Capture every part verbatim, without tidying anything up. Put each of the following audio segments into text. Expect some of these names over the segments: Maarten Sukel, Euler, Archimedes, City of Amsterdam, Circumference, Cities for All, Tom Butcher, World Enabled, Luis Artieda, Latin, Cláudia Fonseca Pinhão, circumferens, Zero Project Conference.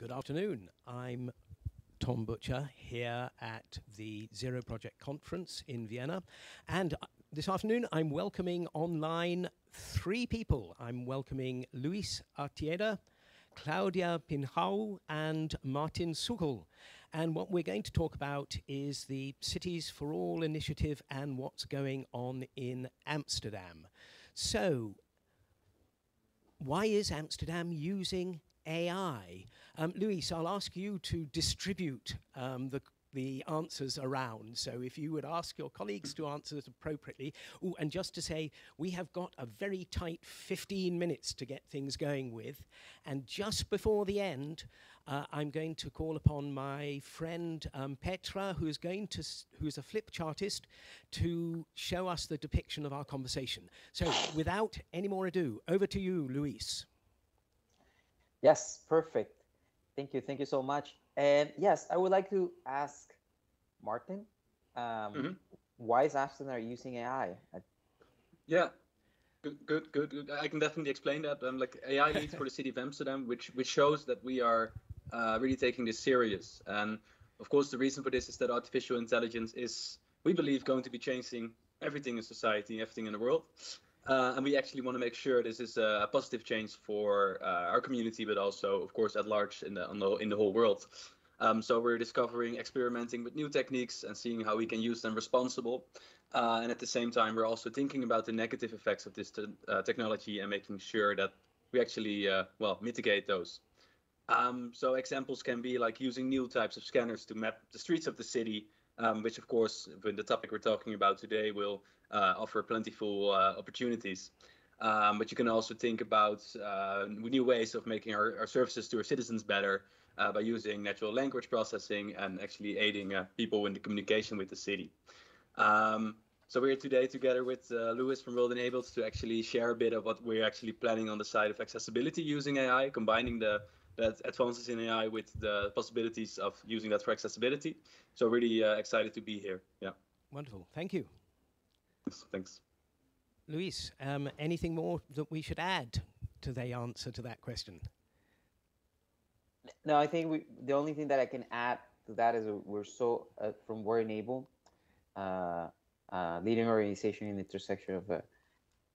Good afternoon. I'm Tom Butcher here at the Zero Project Conference in Vienna. And uh, this afternoon I'm welcoming online three people. I'm welcoming Luis Artieda, Cláudia Pinhão, and Maarten Sukel. And what we're going to talk about is the Cities for All initiative and what's going on in Amsterdam. So, why is Amsterdam using A I? Um, Luis, I'll ask you to distribute um, the, the answers around. So if you would ask your colleagues to answer it appropriately. Ooh, and just to say, we have got a very tight fifteen minutes to get things going with. And just before the end, uh, I'm going to call upon my friend um, Petra, who is going to s who's a flip chartist, to show us the depiction of our conversation. So without any more ado, over to you, Luis. Yes, perfect. Thank you. Thank you so much. And yes, I would like to ask Maarten, um, mm-hmm. why is Amsterdam using A I? Yeah, good, good, good, good. I can definitely explain that. Um, like A I leads for the city of Amsterdam, which which shows that we are uh, really taking this serious. And of course, the reason for this is that artificial intelligence is, we believe, going to be changing everything in society, everything in the world. Uh, and we actually want to make sure this is a positive change for uh, our community, but also, of course, at large in the, on the, in the whole world. Um, so we're discovering, experimenting with new techniques and seeing how we can use them responsibly. Uh, and at the same time, we're also thinking about the negative effects of this te uh, technology and making sure that we actually, uh, well, mitigate those. Um, so examples can be like using new types of scanners to map the streets of the city, Um, which, of course, with the topic we're talking about today, will uh, offer plentiful uh, opportunities. Um, but you can also think about uh, new ways of making our, our services to our citizens better uh, by using natural language processing and actually aiding uh, people in the communication with the city. Um, so we're here today together with uh, Luis from World Enabled to actually share a bit of what we're actually planning on the side of accessibility using A I, combining the that advances in A I with the possibilities of using that for accessibility. So really uh, excited to be here. Yeah. Wonderful. Thank you. Thanks. Luis, um, anything more that we should add to the answer to that question? No, I think we, the only thing that I can add to that is we're so, uh, from World Enabled, uh, uh, leading organization in the intersection of uh,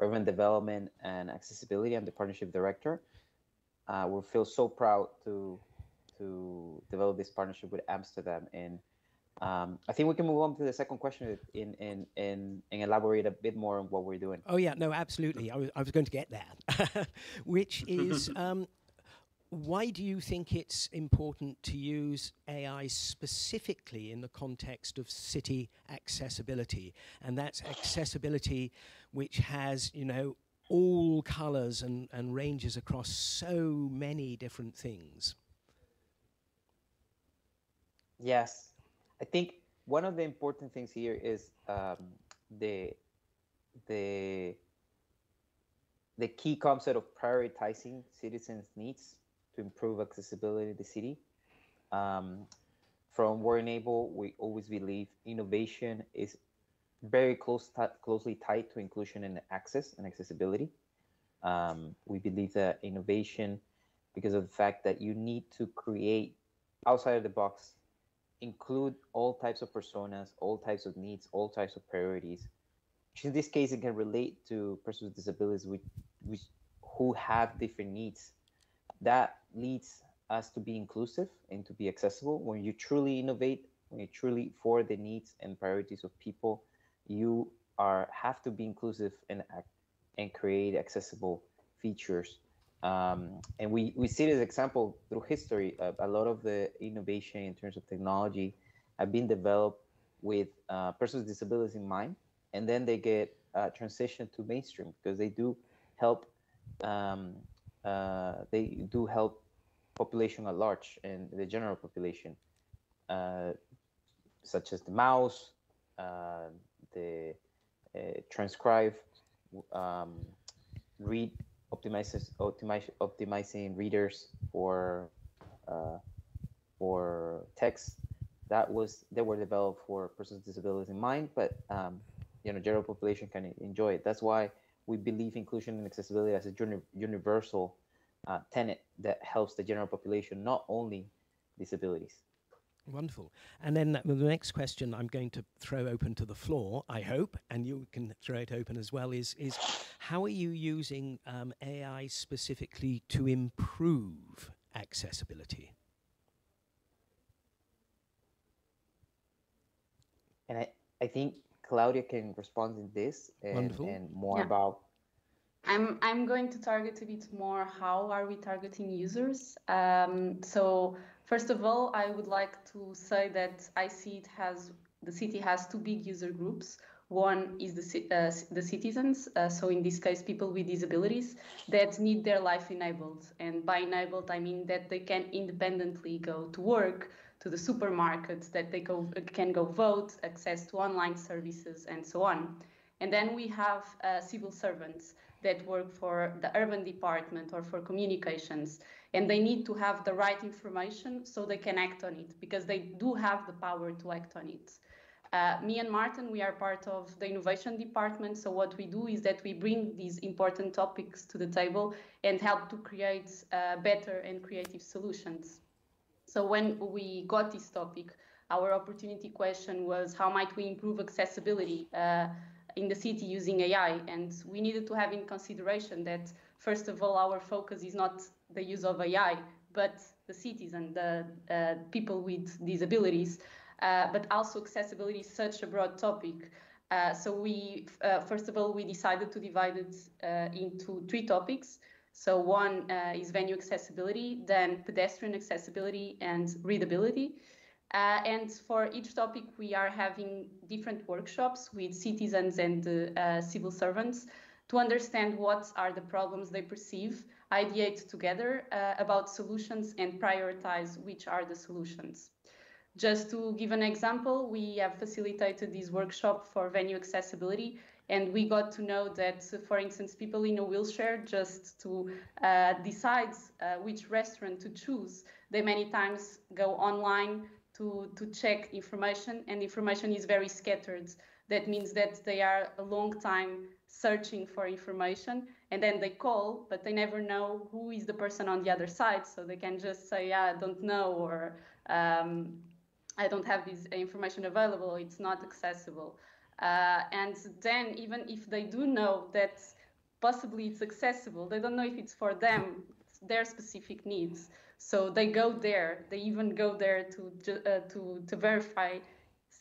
urban development and accessibility. I'm the partnership director. Uh, we feel so proud to to develop this partnership with Amsterdam, and um, I think we can move on to the second question in in in and elaborate a bit more on what we're doing. Oh yeah, no, absolutely. I was I was going to get there, which is um, why do you think it's important to use A I specifically in the context of city accessibility, and that's accessibility which has, you know, all colors and, and ranges across so many different things. Yes, I think one of the important things here is um, the, the, the key concept of prioritizing citizens' needs to improve accessibility to the city. Um, from World Enabled, we always believe innovation is very close, closely tied to inclusion and access and accessibility. Um, we believe that innovation, because of the fact that you need to create outside of the box, include all types of personas, all types of needs, all types of priorities, which in this case, it can relate to persons with disabilities which, which, who have different needs. That leads us to be inclusive and to be accessible. When you truly innovate, when you truly for the needs and priorities of people, you are have to be inclusive and act and create accessible features. Um, and we, we see this example through history. Uh, a lot of the innovation in terms of technology have been developed with uh, persons with disabilities in mind, and then they get uh, transitioned to mainstream because they do help um, uh, they do help population at large and the general population, uh, such as the mouse, uh, the uh, transcribe, um, read optimizes, optimize, optimizing readers for uh, for text that was they were developed for persons with disabilities in mind, but um, you know, general population can enjoy it. That's why we believe inclusion and accessibility as a uni universal uh, tenet that helps the general population, not only disabilities. Wonderful. And then the next question I'm going to throw open to the floor, I hope, and you can throw it open as well, is, is how are you using um, A I specifically to improve accessibility? And I, I think Claudia can respond to this and, and more yeah. about. I'm, I'm going to target a bit more how are we targeting users. Um, so first of all, I would like to say that I see it has, the city has two big user groups. One is the, uh, the citizens, uh, so in this case, people with disabilities that need their life enabled. And by enabled, I mean that they can independently go to work, to the supermarkets, that they go, can go vote, access to online services, and so on. And then we have uh, civil servants that work for the urban department or for communications, and they need to have the right information so they can act on it, because they do have the power to act on it. Uh, me and Maarten, we are part of the innovation department. So what we do is that we bring these important topics to the table and help to create uh, better and creative solutions. So when we got this topic, our opportunity question was, how might we improve accessibility uh, in the city using A I? And we needed to have in consideration that, first of all, our focus is not the use of A I, but the cities and the uh, people with disabilities. Uh, but also accessibility is such a broad topic. Uh, so we, uh, first of all, we decided to divide it uh, into three topics. So one uh, is venue accessibility, then pedestrian accessibility and readability. Uh, and for each topic, we are having different workshops with citizens and uh, civil servants to understand what are the problems they perceive, ideate together uh, about solutions, and prioritize which are the solutions. Just to give an example, we have facilitated this workshop for venue accessibility, and we got to know that, for instance, people in a wheelchair, just to uh, decide uh, which restaurant to choose, they many times go online to, to check information, and information is very scattered. That means that they are a long time searching for information, and then they call, but they never know who is the person on the other side, so they can just say, yeah, I don't know, or um, I don't have this information available, it's not accessible. Uh, and then even if they do know that possibly it's accessible, they don't know if it's for them, it's their specific needs. So they go there, they even go there to, uh, to, to verify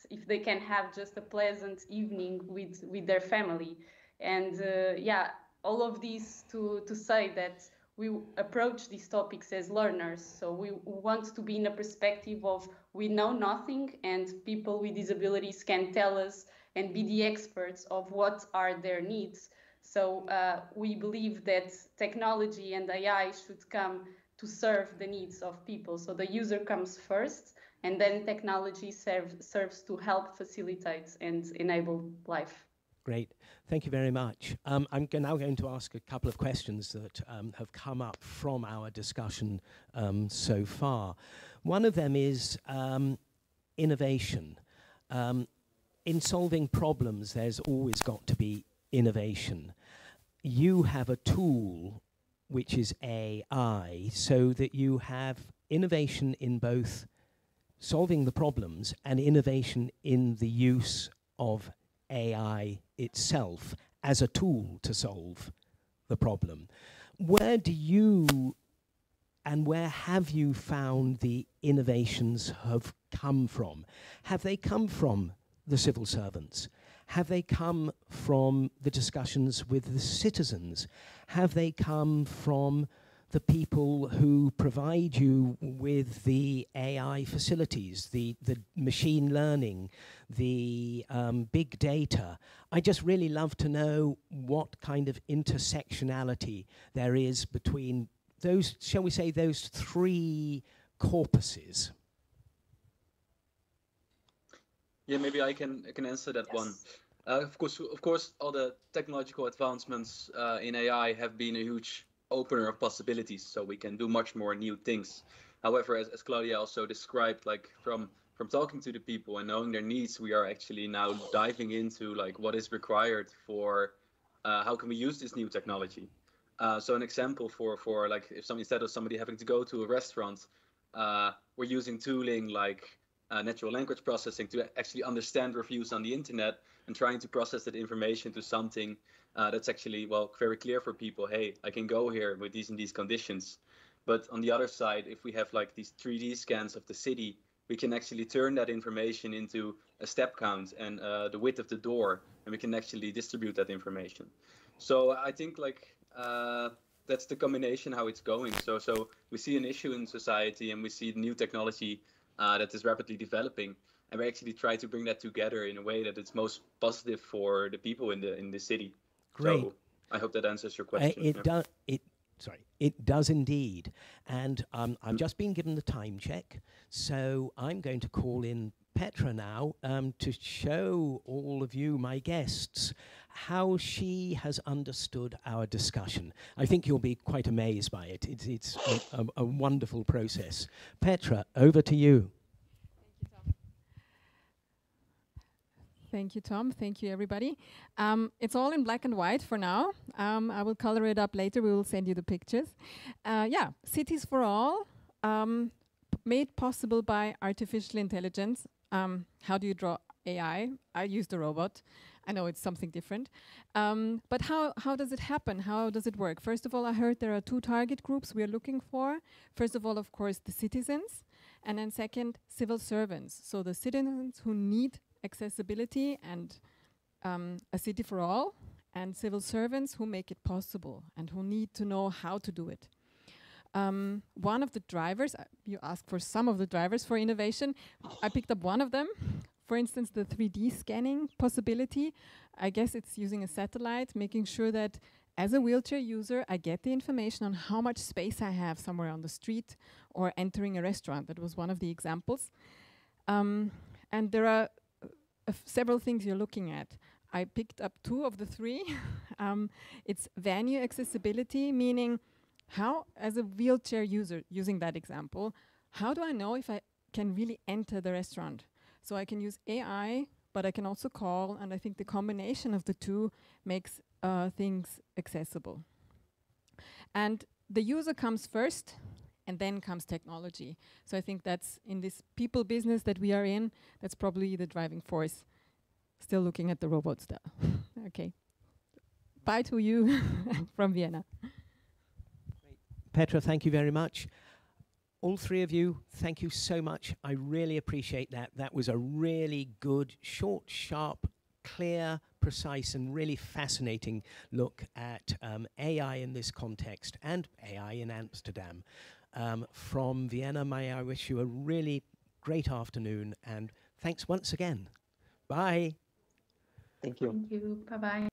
if they can have just a pleasant evening with, with their family. And uh, yeah, all of this to, to say that we approach these topics as learners. So we want to be in a perspective of we know nothing, and people with disabilities can tell us and be the experts of what are their needs. So uh, we believe that technology and A I should come to serve the needs of people. So the user comes first, and then technology serve, serves to help facilitate and enable life. Great. Thank you very much. Um, I'm now going to ask a couple of questions that um, have come up from our discussion um, so far. One of them is um, innovation. Um, in solving problems, there's always got to be innovation. You have a tool which is A I, so that you have innovation in both solving the problems and innovation in the use of A I itself as a tool to solve the problem. Where do you and where have you found the innovations have come from? Have they come from the civil servants? Have they come from the discussions with the citizens? Have they come from the people who provide you with the A I facilities, the, the machine learning, the um, big data? I just really love to know what kind of intersectionality there is between those, shall we say, those three corpuses. Yeah, maybe I can, I can answer that yes. one. Uh, of course, of course, all the technological advancements uh, in A I have been a huge opener of possibilities, so we can do much more new things. However, as, as Claudia also described, like from from talking to the people and knowing their needs, we are actually now diving into like what is required for uh, how can we use this new technology. Uh, so an example for for like if somebody, instead of somebody having to go to a restaurant, uh, we're using tooling like uh, natural language processing to actually understand reviews on the internet and trying to process that information to something uh, that's actually, well, very clear for people. Hey, I can go here with these and these conditions. But on the other side, if we have like these three D scans of the city, we can actually turn that information into a step count and uh, the width of the door, and we can actually distribute that information. So I think like uh, that's the combination how it's going. So so we see an issue in society and we see new technology uh, that is rapidly developing, and we actually try to bring that together in a way that it's most positive for the people in the in the city. Great. So I hope that answers your question. I, it yeah. does. It. Sorry, it does indeed. And um, I've just been given the time check, so I'm going to call in Petra now um, to show all of you, my guests, how she has understood our discussion. I think you'll be quite amazed by it. It's, it's a, a, a wonderful process. Petra, over to you. Thank you, Tom. Thank you, everybody. Um, it's all in black and white for now. Um, I will color it up later. We will send you the pictures. Uh, yeah, Cities for All, um, made possible by artificial intelligence. Um, how do you draw A I? I used a robot. I know it's something different. Um, but how, how does it happen? How does it work? First of all, I heard there are two target groups we are looking for. First of all, of course, the citizens. And then second, civil servants. So the citizens who need accessibility and um, a city for all, and civil servants who make it possible and who need to know how to do it. Um, one of the drivers, uh, you asked for some of the drivers for innovation, I picked up one of them. For instance, the three D scanning possibility. I guess it's using a satellite, making sure that as a wheelchair user, I get the information on how much space I have somewhere on the street or entering a restaurant. That was one of the examples. Um, and there are several things you're looking at. I picked up two of the three. um, it's venue accessibility, meaning how, as a wheelchair user, using that example, how do I know if I can really enter the restaurant? So I can use A I, but I can also call, and I think the combination of the two makes uh, things accessible. And the user comes first, and then comes technology. So I think that's, in this people business that we are in, that's probably the driving force. Still looking at the robots though. Okay. Bye to you from Vienna. Great. Petra, thank you very much. All three of you, thank you so much. I really appreciate that. That was a really good, short, sharp, clear, precise and really fascinating look at um, A I in this context and A I in Amsterdam. Um, from Vienna, may I wish you a really great afternoon, and thanks once again. Bye. Thank you. Thank you. Bye-bye.